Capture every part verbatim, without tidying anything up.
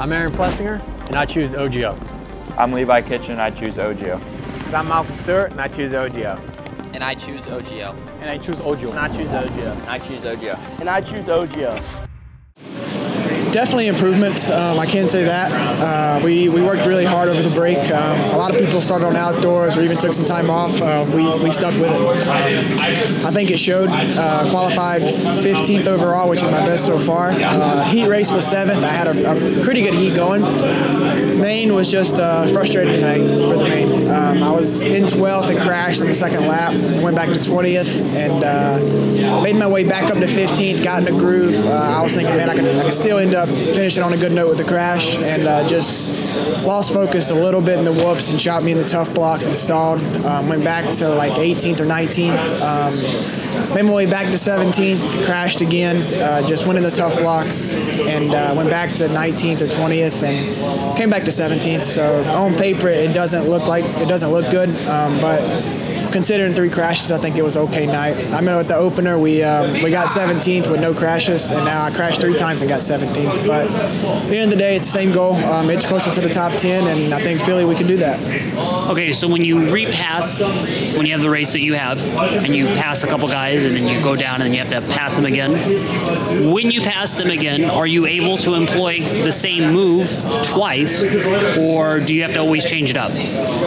I'm Aaron Plessinger, and I choose O G O. I'm Levi Kitchen, and I choose O G O. I'm Malcolm Stewart, and I choose O G O. And I choose O G O. And I choose O G O. And I choose O G O. And I choose O G O. And I choose O G O. Definitely improvements, um, I can say that. Uh, we, we worked really hard over the break. Um, a lot of people started on outdoors or even took some time off. Uh, we, we stuck with it. Um, I think it showed. Uh, qualified fifteenth overall, which is my best so far. Uh, heat race was seventh. I had a, a pretty good heat going. Main was just a frustrating night for the main. Um, I was in twelfth and crashed in the second lap. Went back to twentieth and uh, made my way back up to fifteenth, got in a groove. Uh, I was thinking, man, I could, I could still end up finishing on a good note with the crash, and uh, just lost focus a little bit in the whoops and shot me in the tough blocks and stalled. Um, went back to like eighteenth or nineteenth. Um, made my way back to seventeenth, crashed again, uh, just went in the tough blocks, and uh, went back to nineteenth or twentieth and came back to seventeenth. So on paper, it doesn't look like it doesn't look good, um, but considering three crashes, I think it was okay night. I mean, at the opener, we um, we got seventeenth with no crashes, and now I crashed three times and got seventeenth. But at the end of the day, it's the same goal. Um, it's closer to the top ten, and I think Philly, we can do that. Okay, so when you repass, when you have the race that you have, and you pass a couple guys, and then you go down, and you have to pass them again, when you pass them again, are you able to employ the same move twice, or do you have to always change it up?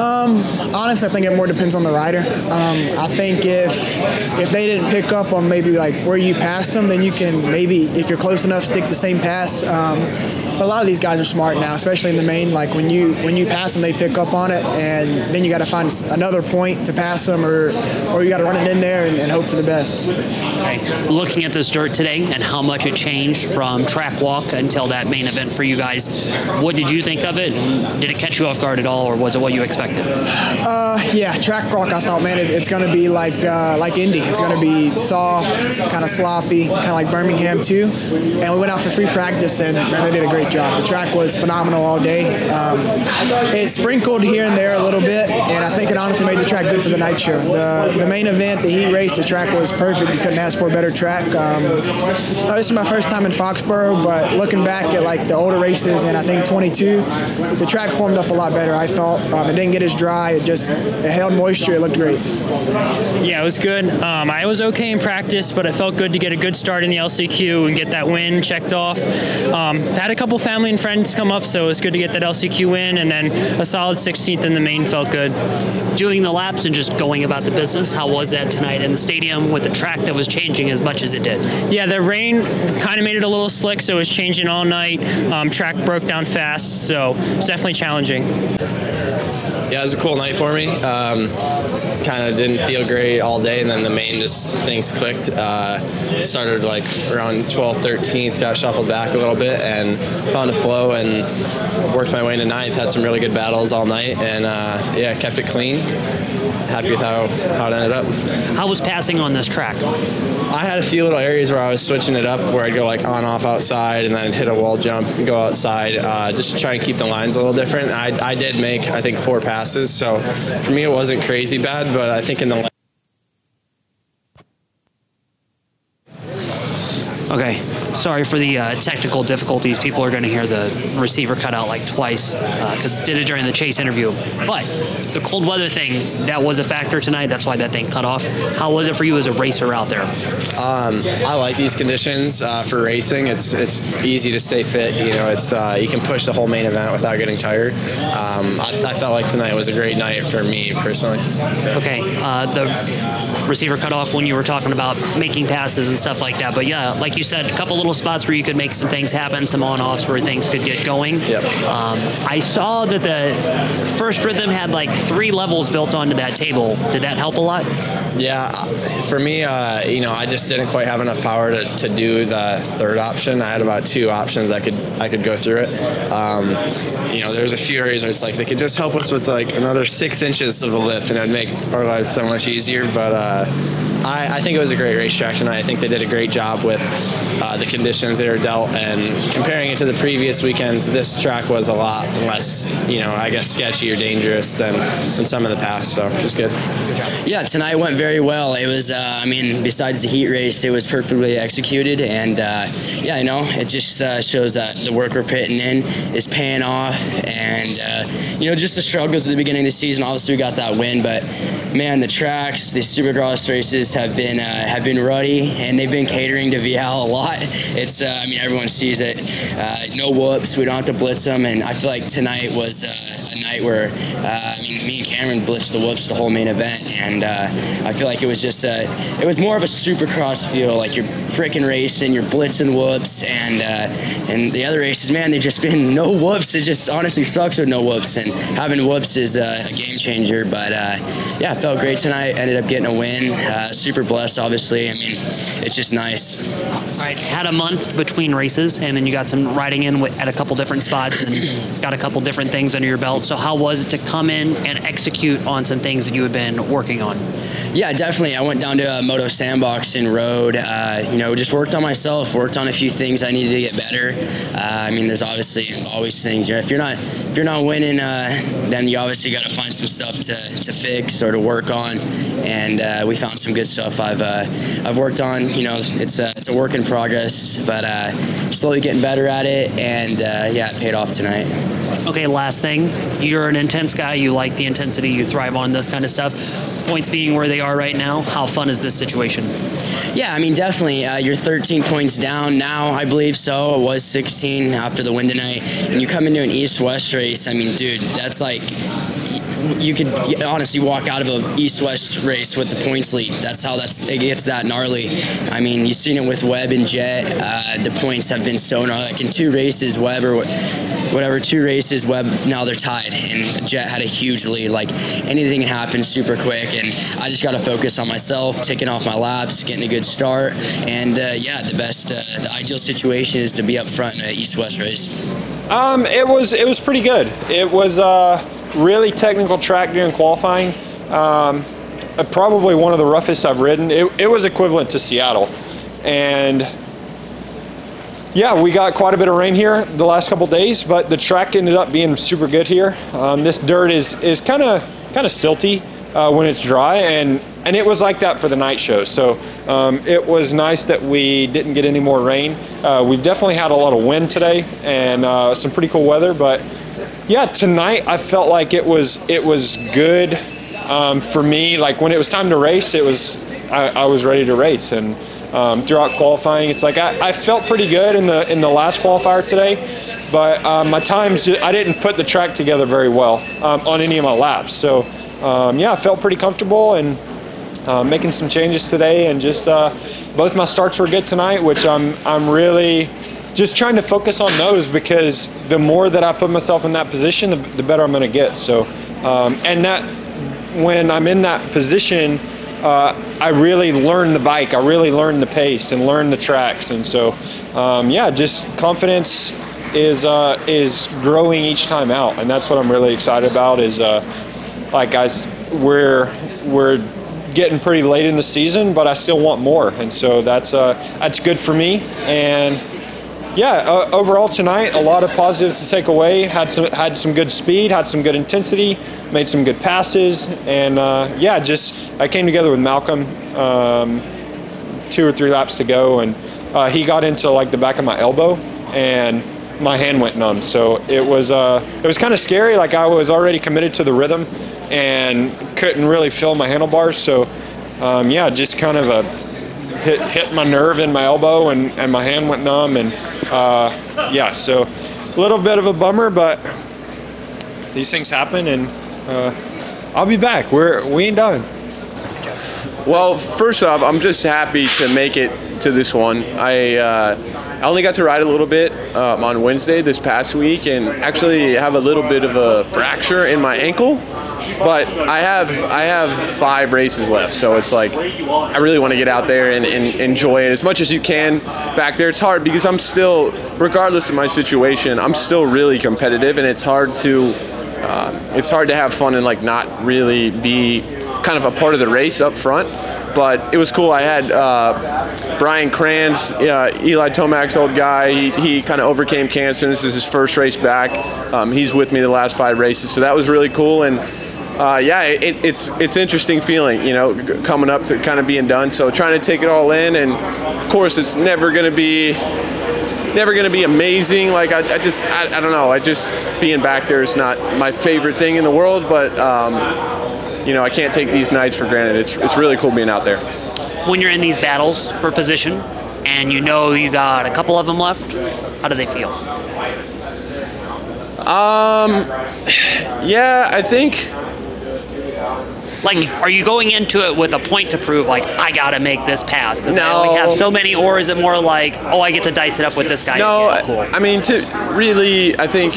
Um, honestly, I think it more depends on the rider. Um, I think if if they didn't pick up on maybe like where you passed them, then you can maybe, if you're close enough, stick the same pass. Um, but a lot of these guys are smart now, especially in the main. Like when you when you pass them, they pick up on it, and then you got to find another point to pass them, or or you got to run it in there and, and hope for the best. Okay. Looking at this dirt today and how much it changed from track walk until that main event for you guys, what did you think of it? Did it catch you off guard at all, or was it what you expected? Uh, yeah, track walk I thought, man, it, it's going to be like uh, like Indy. It's going to be soft, kind of sloppy, kind of like Birmingham too. And we went out for free practice, and man, they did a great job. The track was phenomenal all day. Um, it sprinkled here and there a little bit, and I think it honestly made the track good for the night show. The, the main event, the heat race, the track was perfect. You couldn't ask for a better track. Um, no, this is my first time in Foxborough, but looking back at like the older races, and I think twenty-two, the track formed up a lot better, I thought. Um, it didn't get as dry. It just it held moisture. It looked great. Yeah, it was good. Um, I was okay in practice, but it felt good to get a good start in the L C Q and get that win checked off. Um, had a couple family and friends come up, so it was good to get that L C Q win, and then a solid sixteenth in the main felt good. Doing the laps and just going about the business, how was that tonight in the stadium with the track that was changing as much as it did? Yeah, the rain kind of made it a little slick, so it was changing all night. Um, track broke down fast, so it's definitely challenging. Yeah, it was a cool night for me. Um, kind of didn't feel great all day, and then the main just things clicked. Uh, started like around twelfth, thirteenth, got shuffled back a little bit, and found a flow and worked my way into ninth. Had some really good battles all night, and uh, yeah, kept it clean. Happy with how, how it ended up. How was passing on this track? I had a few little areas where I was switching it up, where I'd go like on, off, outside, and then I'd hit a wall jump and go outside, uh, just to try and keep the lines a little different. I, I did make, I think, four passes, so for me it wasn't crazy bad, but I think in the... Okay. Sorry for the uh, technical difficulties. People are going to hear the receiver cut out like twice because uh, did it during the Chase interview. But the cold weather thing, that was a factor tonight. That's why that thing cut off. How was it for you as a racer out there? Um, I like these conditions uh, for racing. It's it's easy to stay fit. You know, it's uh, you can push the whole main event without getting tired. Um, I, I felt like tonight was a great night for me personally. Okay. Uh, the receiver cut off when you were talking about making passes and stuff like that. But yeah, like you said, a couple little spots where you could make some things happen, some on-offs where things could get going. Yep. Um, I saw that the first rhythm had like three levels built onto that table. Did that help a lot? Yeah, for me, uh, you know, I just didn't quite have enough power to, to do the third option. I had about two options I could I could go through it. Um, you know, there's a few areas where it's like they could just help us with like another six inches of the lift, and it would make our lives so much easier. But uh, I, I think it was a great racetrack tonight. I think they did a great job with uh, the conditions they were dealt, and comparing it to the previous weekends, this track was a lot less, you know, I guess sketchy or dangerous than, than some of the past. So just good. Yeah, tonight went very well. It was, uh, I mean, besides the heat race, it was perfectly executed. And, uh, yeah, you know, it just uh, shows that the work we're putting in is paying off. And, uh, you know, just the struggles at the beginning of the season, obviously we got that win. But, man, the tracks, the Supercross races have been uh, have been ruddy, and they've been catering to V L a lot. It's, uh, I mean, everyone sees it. Uh, no whoops. We don't have to blitz them. And I feel like tonight was uh, a night where, uh, I mean, me and Cameron blitzed the whoops the whole main event. And uh, I feel like it was just, a, it was more of a Supercross feel. Like you're freaking racing, you're blitzing whoops. And uh, and the other races, man, they've just been no whoops. It just honestly sucks with no whoops. And having whoops is uh, a game changer. But uh, yeah, felt great tonight. Ended up getting a win. Uh, super blessed, obviously. I mean, it's just nice. All right, had a month between races, and then you got some riding in at a couple different spots and got a couple different things under your belt. So how was it to come in and execute on some things that you had been working on? Yeah, definitely. I went down to uh, Moto Sandbox and rode. Uh, you know, just worked on myself, worked on a few things I needed to get better. Uh, I mean, there's obviously always things. You know, if you're not if you're not winning, uh, then you obviously got to find some stuff to, to fix or to work on. And uh, we found some good stuff I've uh, I've worked on. You know, it's a, it's a work in progress, but uh, slowly getting better at it. And uh, yeah, it paid off tonight. Okay, last thing. You're an intense guy. You like the intensity. You thrive on this kind of stuff. Points being where they are right now, how fun is this situation? Yeah, I mean, definitely. Uh, you're thirteen points down now, I believe so. It was sixteen after the win tonight. And you come into an East-West race. I mean, dude, that's like... you could honestly walk out of an East-West race with the points lead. That's how that's, it gets that gnarly. I mean, you've seen it with Webb and Jet. Uh, the points have been so gnarly. Like in two races, Webb or whatever, two races, Webb, now they're tied. And Jet had a huge lead. Like, anything can happen super quick. And I just got to focus on myself, ticking off my laps, getting a good start. And, uh, yeah, the best, uh, the ideal situation is to be up front in an East-West race. Um, it was, it was pretty good. It was... Uh... really technical track during qualifying. Um, probably one of the roughest I've ridden. It, it was equivalent to Seattle. And yeah, we got quite a bit of rain here the last couple days, but the track ended up being super good here. Um, this dirt is is kind of kind of silty uh, when it's dry, and and it was like that for the night show. So um, it was nice that we didn't get any more rain. Uh, we've definitely had a lot of wind today and uh, some pretty cool weather, but yeah, tonight I felt like it was it was good um, for me. Like when it was time to race, it was I, I was ready to race. And um, throughout qualifying, it's like I, I felt pretty good in the in the last qualifier today, but um, my times I didn't put the track together very well um, on any of my laps. So um, yeah, I felt pretty comfortable and uh, making some changes today. And just uh, both my starts were good tonight, which I'm I'm really. Just trying to focus on those, because the more that I put myself in that position, the, the better I'm going to get. So, um, and that when I'm in that position, uh, I really learn the bike. I really learn the pace and learn the tracks. And so, um, yeah, just confidence is uh, is growing each time out, and that's what I'm really excited about. Is uh, like I we're we're getting pretty late in the season, but I still want more, and so that's uh, that's good for me. And yeah, uh, overall tonight, a lot of positives to take away. Had some had some good speed, had some good intensity, made some good passes, and uh, yeah, just I came together with Malcolm um, two or three laps to go, and uh, he got into like the back of my elbow, and my hand went numb. So it was uh, it was kind of scary. Like I was already committed to the rhythm, and couldn't really feel my handlebars. So um, yeah, just kind of a hit hit my nerve in my elbow, and and my hand went numb, and. Uh, yeah, so a little bit of a bummer, but these things happen, and uh, I'll be back. We're, we ain't done. Well, first off, I'm just happy to make it to this one. I, uh, I only got to ride a little bit um, on Wednesday this past week, and actually have a little bit of a fracture in my ankle. But I have I have five races left, so it's like I really want to get out there and, and enjoy it as much as you can back there. It's hard because I'm still, regardless of my situation, I'm still really competitive, and it's hard to uh, it's hard to have fun and like not really be kind of a part of the race up front. But it was cool. I had uh, Brian Kranz, uh, Eli Tomac's old guy. He, he kind of overcame cancer. This is his first race back. Um, he's with me the last five races, so that was really cool. And uh, yeah, it, it's it's interesting feeling, you know, coming up to kind of being done. So trying to take it all in, and of course it's never going to be never going to be amazing. Like I, I just I, I don't know. I just being back there is not my favorite thing in the world, but um, you know, I can't take these nights for granted. It's it's really cool being out there. When you're in these battles for position, and you know you got a couple of them left, how do they feel? Um, yeah, I think. Like, are you going into it with a point to prove, like, I got to make this pass because no. I only have so many, or is it more like, oh, I get to dice it up with this guy? No, yeah, cool. I mean, to really, I think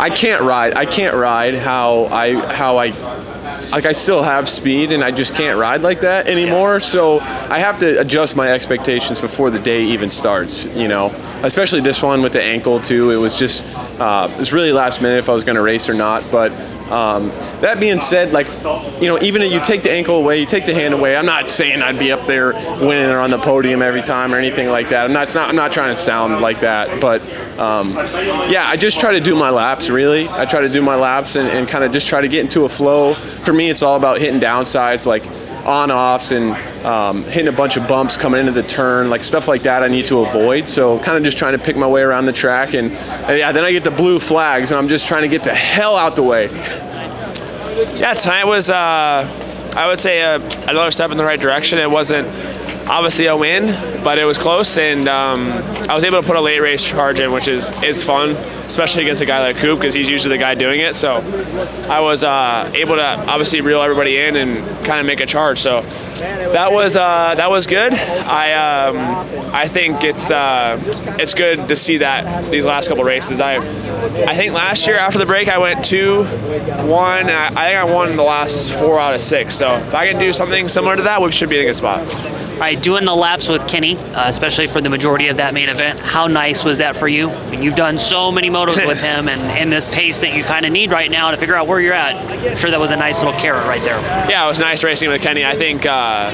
I can't ride. I can't ride how I, how I, like, I still have speed and I just can't ride like that anymore. Yeah. So I have to adjust my expectations before the day even starts, you know, especially this one with the ankle too. It was just, uh, it was really last minute if I was going to race or not. But um, that being said, like, you know, even if you take the ankle away, you take the hand away, I'm not saying I'd be up there winning or on the podium every time or anything like that. I'm not, it's not, I'm not trying to sound like that, but um, yeah, I just try to do my laps, really. I try to do my laps and, and kind of just try to get into a flow. For me, it's all about hitting downsides, like on-offs and um, hitting a bunch of bumps coming into the turn, like stuff like that I need to avoid. So kind of just trying to pick my way around the track. And yeah, then I get the blue flags, and I'm just trying to get the hell out the way. Yeah, tonight was, uh, I would say, a, another step in the right direction. It wasn't obviously a win, but it was close, and um, I was able to put a late race charge in, which is, is fun, especially against a guy like Coop, because he's usually the guy doing it. So I was uh, able to obviously reel everybody in and kind of make a charge. So that was uh, that was good. I um, I think it's uh, it's good to see that these last couple races. I I think last year after the break I went two, one. And I, I think I won the last four out of six. So if I can do something similar to that, we should be in a good spot. All right, doing the laps with Kenny, uh, especially for the majority of that main event, how nice was that for you? I mean, you've done so many motos with him, and, and this pace that you kind of need right now to figure out where you're at. I'm sure that was a nice little carrot right there. Yeah, it was nice racing with Kenny. I think uh,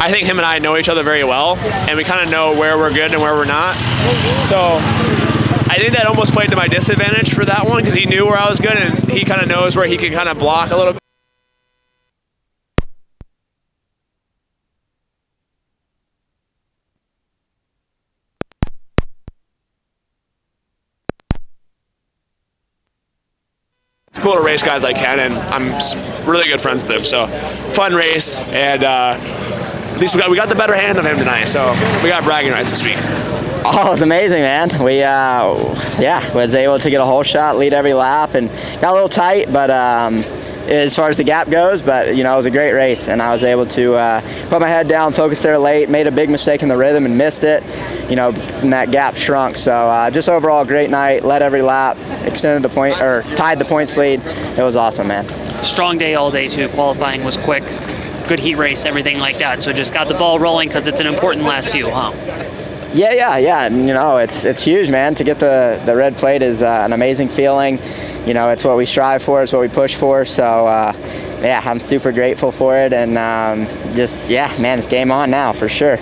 I think him and I know each other very well, and we kind of know where we're good and where we're not. So I think that almost played to my disadvantage for that one, because he knew where I was good, and he kind of knows where he can kind of block a little bit. It's cool to race guys like Ken, and I'm really good friends with him, so fun race, and uh, at least we got, we got the better hand of him tonight, so we got bragging rights this week. Oh, it was amazing, man. We, uh, yeah, was able to get a whole shot, lead every lap, and got a little tight, but um, as far as the gap goes, but, you know, it was a great race, and I was able to uh, put my head down, focus there late, made a big mistake in the rhythm and missed it, you know, and that gap shrunk. So uh, just overall, great night, led every lap, extended the point, or tied the points lead. It was awesome, man. Strong day all day, too. Qualifying was quick, good heat race, everything like that. So just got the ball rolling, because it's an important last few, huh? Yeah, yeah, yeah. You know, it's it's huge, man. To get the, the red plate is uh, an amazing feeling. You know, it's what we strive for. It's what we push for. So, uh, yeah, I'm super grateful for it. And um, just, yeah, man, it's game on now for sure.